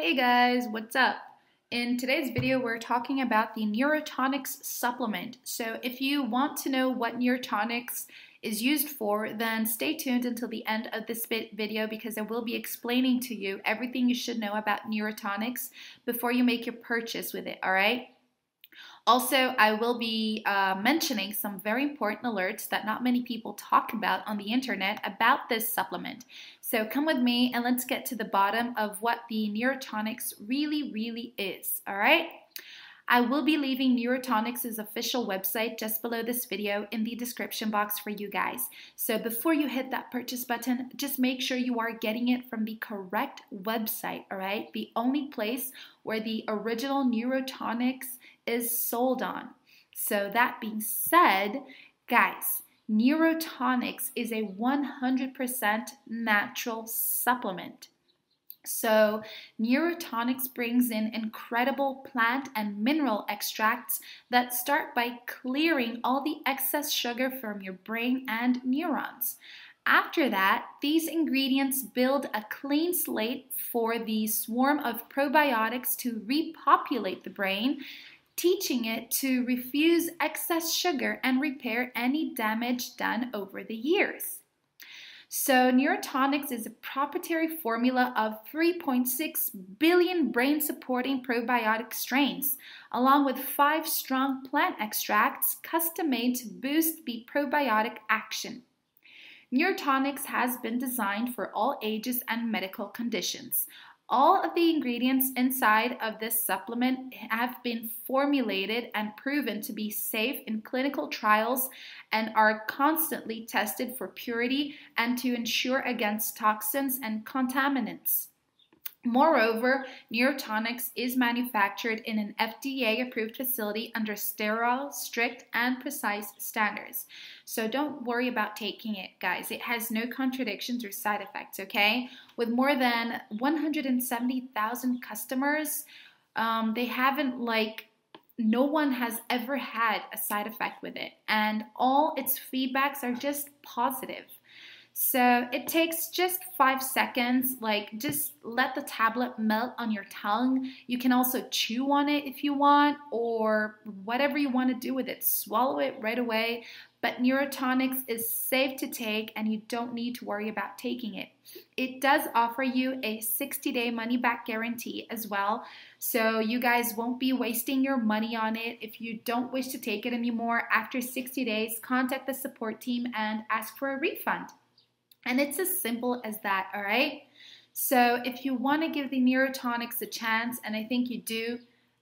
Hey guys, what's up? In today's video, we're talking about the Neurotonix supplement. So if you want to know what Neurotonix is used for, then stay tuned until the end of this video because I will be explaining to you everything you should know about Neurotonix before you make your purchase with it, all right? Also, I will be mentioning some very important alerts that not many people talk about on the internet about this supplement. So come with me and let's get to the bottom of what the Neurotonix really is, all right? I will be leaving Neurotonix's official website just below this video in the description box for you guys. So before you hit that purchase button, just make sure you are getting it from the correct website, all right? The only place where the original Neurotonix is sold on. So that being said, guys, Neurotonix is a 100% natural supplement. So Neurotonix brings in incredible plant and mineral extracts that start by clearing all the excess sugar from your brain and neurons. After that, these ingredients build a clean slate for the swarm of probiotics to repopulate the brain, teaching it to refuse excess sugar and repair any damage done over the years. So Neurotonix is a proprietary formula of 3.6 billion brain-supporting probiotic strains, along with 5 strong plant extracts custom-made to boost the probiotic action. Neurotonix has been designed for all ages and medical conditions. All of the ingredients inside of this supplement have been formulated and proven to be safe in clinical trials and are constantly tested for purity and to ensure against toxins and contaminants. Moreover, Neurotonix is manufactured in an FDA-approved facility under sterile, strict, and precise standards. So don't worry about taking it, guys. It has no contradictions or side effects, okay? With more than 170,000 customers, no one has ever had a side effect with it. And all its feedbacks are just positive. So it takes just 5 seconds, just let the tablet melt on your tongue. You can also chew on it if you want, or whatever you want to do with it, swallow it right away. But Neurotonix is safe to take and you don't need to worry about taking it. It does offer you a 60-day money-back guarantee as well, so you guys won't be wasting your money on it. If you don't wish to take it anymore after 60 days, contact the support team and ask for a refund. And it's as simple as that, all right? So if you want to give the Neurotonix a chance, and I think you do,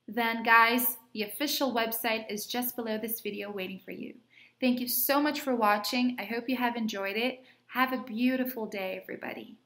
then guys, the official website is just below this video waiting for you. Thank you so much for watching. I hope you have enjoyed it. Have a beautiful day, everybody.